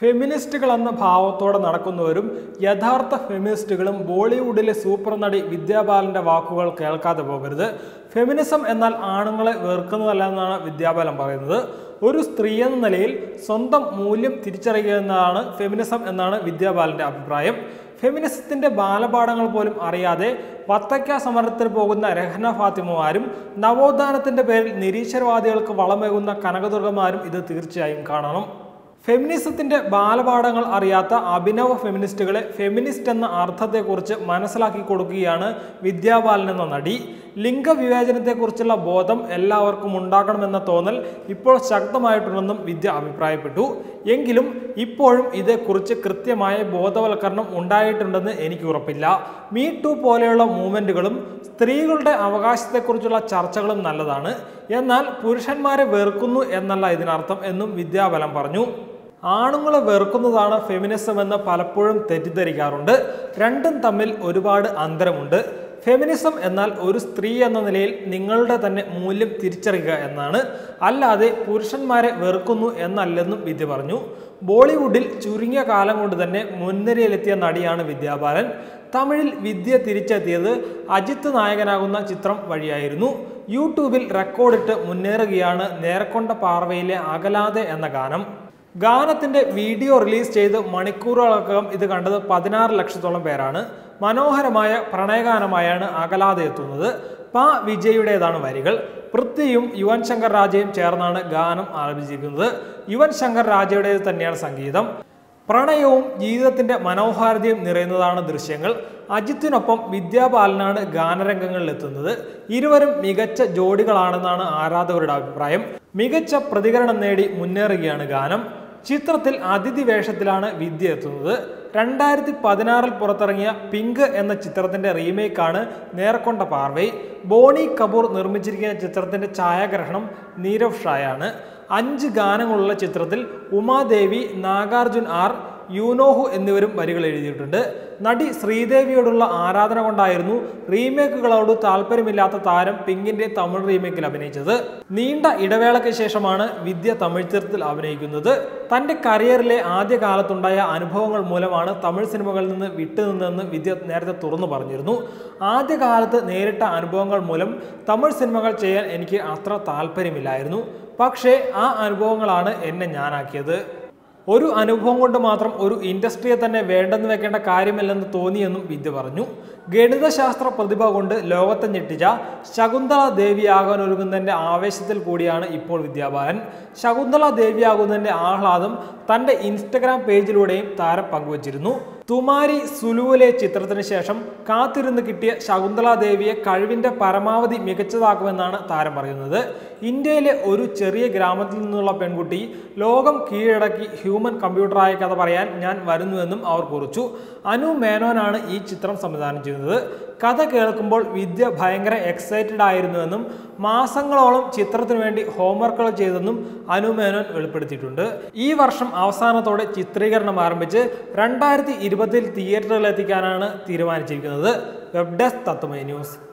ഫെമിനിസ്റ്റുകൾ എന്ന ഭാവത്തോടെ നടക്കുന്നവരും യഥാർത്ഥ ഫെമിനിസ്റ്റുകളും ബോളിവുഡിലെ സൂപ്പർ നടി വിദ്യാ ബാലന്റെ വാക്കുകൾ കേൾക്കാതെ പോകരുത്. ഫെമിനിസം എന്നാൽ ആണുങ്ങളെ വെറുക്കുന്നതല്ല എന്നാണ് വിദ്യാ ബാലൻ പറയുന്നത്. ഒരു സ്ത്രീ എന്ന നിലയിൽ സ്വന്തം മൂല്യം തിരിച്ചറിയുക എന്നതാണ് ഫെമിനിസം എന്നാണ് വിദ്യാ ബാലന്റെ അഭിപ്രായം. ഫെമിനിസത്തിന്റെ ബാലപാഠങ്ങൾ പോലും അറിയാതെ വത്തക്ക സമരത്തിന് പോകുന്ന രഹ്ന ഫാത്തിമമാരും നവോത്ഥാനത്തിന്റെ പേരിൽ നിരീശ്വരവാദികൾക്ക് വളമേകുന്ന കനകദുർഗമാരും ഇത് തീർച്ചയായും കാണണം. ഫെമിനിസത്തിന്റെ ബാലപാഠങ്ങൾ അറിയാത്ത അഭിനവ ഫെമിനിസ്റ്റുകളെ ഫെമിനിസ്റ്റ് എന്ന അർത്ഥത്തെക്കുറിച്ച് മനസ്സിലാക്കി കൊടുക്കുകയാണ് വിദ്യാ ബാലൻ എന്ന നടി. ലിംഗവിവേചനത്തെക്കുറിച്ചുള്ള ബോധം എല്ലാവർക്കും ഉണ്ടാകണമെന്ന തോന്നൽ ഇപ്പോൾ ശക്തമായിട്ടുണ്ടെന്നും വിദ്യ അഭിപ്രായപ്പെട്ടു. എങ്കിലും ഇപ്പോഴും ഇതേക്കുറിച്ച് കൃത്യമായ ബോധവൽക്കരണം ഉണ്ടായിട്ടുണ്ടെന്ന് എനിക്ക് ഉറപ്പില്ല. മീ ടു പോലെയുള്ള മൂവ്മെൻറ്റുകളും സ്ത്രീകളുടെ അവകാശത്തെക്കുറിച്ചുള്ള ചർച്ചകളും നല്ലതാണ്, എന്നാൽ പുരുഷന്മാരെ വെറുക്കുന്നു എന്നല്ല ഇതിനർത്ഥം എന്നും വിദ്യാ ബാലൻ പറഞ്ഞു. ആണുങ്ങളെ വെറുക്കുന്നതാണ് ഫെമിനിസം എന്ന് പലപ്പോഴും തെറ്റിദ്ധരിക്കാറുണ്ട്. രണ്ടും തമ്മിൽ ഒരുപാട് അന്തരമുണ്ട്. ഫെമിനിസം എന്നാൽ ഒരു സ്ത്രീ എന്ന നിലയിൽ നിങ്ങളുടെ തന്നെ മൂല്യം തിരിച്ചറിയുക എന്നാണ്, അല്ലാതെ പുരുഷന്മാരെ വെറുക്കുന്നു എന്നല്ലെന്നും വിദ്യ പറഞ്ഞു. ബോളിവുഡിൽ ചുരുങ്ങിയ കാലം കൊണ്ട് തന്നെ മുൻനിരയിലെത്തിയ നടിയാണ് വിദ്യാ ബാലൻ. തമിഴിൽ വിദ്യ തിരിച്ചെത്തിയത് അജിത്ത് നായകനാകുന്ന ചിത്രം വഴിയായിരുന്നു. യൂട്യൂബിൽ റെക്കോർഡിട്ട് മുന്നേറുകയാണ് നേരക്കൊണ്ട പാർവയിലെ അകലാതെ എന്ന ഗാനം. ഗാനത്തിൻ്റെ വീഡിയോ റിലീസ് ചെയ്ത് മണിക്കൂറുകളൊക്കെ ഇത് കണ്ടത് 16 ലക്ഷത്തോളം പേരാണ്. മനോഹരമായ പ്രണയഗാനമായാണ് അകലാതെ എത്തുന്നത്. പാ വിജയുടേതാണ് വരികൾ. പൃഥ്വിയും യുവൻ ശങ്കർ രാജയും ചേർന്നാണ് ഗാനം ആലപിച്ചിരിക്കുന്നത്. യുവൻ ശങ്കർ രാജയുടേത് തന്നെയാണ് സംഗീതം. പ്രണയവും ജീവിതത്തിൻ്റെ മനോഹാരിതയും നിറയുന്നതാണ് ദൃശ്യങ്ങൾ. അജിത്തിനൊപ്പം വിദ്യാ ബാലനാണ് ഗാനരംഗങ്ങളിലെത്തുന്നത്. ഇരുവരും മികച്ച ജോഡികളാണെന്നാണ് ആരാധകരുടെ അഭിപ്രായം. മികച്ച പ്രതികരണം നേടി മുന്നേറുകയാണ് ഗാനം. ചിത്രത്തിൽ അതിഥി വേഷത്തിലാണ് വിദ്യ എത്തുന്നത്. 2016-ൽ പുറത്തിറങ്ങിയ പിങ്ക് എന്ന ചിത്രത്തിൻ്റെ റീമേക്കാണ് നേർക്കൊണ്ട പാർവൈ. ബോണി കപൂർ നിർമ്മിച്ചിരിക്കുന്ന ചിത്രത്തിൻ്റെ ഛായാഗ്രഹണം നീരവ് ഷായാണ്. 5 ഗാനങ്ങളുള്ള ചിത്രത്തിൽ ഉമാദേവി, നാഗാർജുൻ ആർ, യുനോഹു എന്നിവരും വരികൾ എഴുതിയിട്ടുണ്ട്. നടി ശ്രീദേവിയോടുള്ള ആരാധന കൊണ്ടായിരുന്നു റീമേക്കുകളോട് താല്പര്യമില്ലാത്ത താരം പിങ്കിന്റെ തമിഴ് റീമേക്കിൽ അഭിനയിച്ചത്. നീണ്ട ഇടവേളയ്ക്ക് ശേഷമാണ് വിദ്യ തമിഴ് ചിത്രത്തിൽ അഭിനയിക്കുന്നത്. തൻ്റെ കരിയറിലെ ആദ്യ കാലത്തുണ്ടായ അനുഭവങ്ങൾ മൂലമാണ് തമിഴ് സിനിമകളിൽ നിന്ന് വിട്ടുനിന്നെന്ന് വിദ്യ നേരത്തെ തുറന്നു പറഞ്ഞിരുന്നു. ആദ്യകാലത്ത് നേരിട്ട അനുഭവങ്ങൾ മൂലം തമിഴ് സിനിമകൾ ചെയ്യാൻ എനിക്ക് അത്ര താല്പര്യമില്ലായിരുന്നു. പക്ഷേ ആ അനുഭവങ്ങളാണ് എന്നെ ഞാനാക്കിയത്. ഒരു അനുഭവം കൊണ്ട് മാത്രം ഒരു ഇൻഡസ്ട്രിയെ തന്നെ വേണ്ടെന്ന് വെക്കേണ്ട കാര്യമില്ലെന്ന് തോന്നിയെന്നും വിദ്യ പറഞ്ഞു. ഗണിതശാസ്ത്ര പ്രതിഭ കൊണ്ട് ലോകത്തെ ഞെട്ടിച്ച ശകുന്തള ദേവിയാകാനൊരുങ്ങുന്നതിൻ്റെ ആവേശത്തിൽ കൂടിയാണ് ഇപ്പോൾ വിദ്യാ ബാലൻ. ശകുന്തള ദേവിയാകുന്നതിൻ്റെ ആഹ്ലാദം തൻ്റെ ഇൻസ്റ്റഗ്രാം പേജിലൂടെയും താരം പങ്കുവച്ചിരുന്നു. തുമാരി സുലുവിലെ ചിത്രത്തിന് ശേഷം കാത്തിരുന്ന് കിട്ടിയ ശകുന്തള ദേവിയെ കഴിവിൻ്റെ പരമാവധി മികച്ചതാക്കുമെന്നാണ് താരം പറയുന്നത്. ഇന്ത്യയിലെ ഒരു ചെറിയ ഗ്രാമത്തിൽ നിന്നുള്ള പെൺകുട്ടി ലോകം കീഴടക്കി ഹ്യൂമൻ കമ്പ്യൂട്ടറായ കഥ പറയാൻ ഞാൻ വരുന്നുവെന്നും അവർ കുറിച്ചു. അനു മേനോനാണ് ഈ ചിത്രം സംവിധാനം ചെയ്യുന്നത്. കഥ കേൾക്കുമ്പോൾ വിദ്യ ഭയങ്കര എക്സൈറ്റഡ് ആയിരുന്നുവെന്നും മാസങ്ങളോളം ചിത്രത്തിനു വേണ്ടി ഹോംവർക്കുകൾ ചെയ്തെന്നും അനു മേനോൻ വെളിപ്പെടുത്തിയിട്ടുണ്ട്. ഈ വർഷം അവസാനത്തോടെ ചിത്രീകരണം ആരംഭിച്ച് 2020-ൽ തിയേറ്ററുകളിലെത്തിക്കാനാണ് തീരുമാനിച്ചിരിക്കുന്നത്. Web desk Tatwamayi news.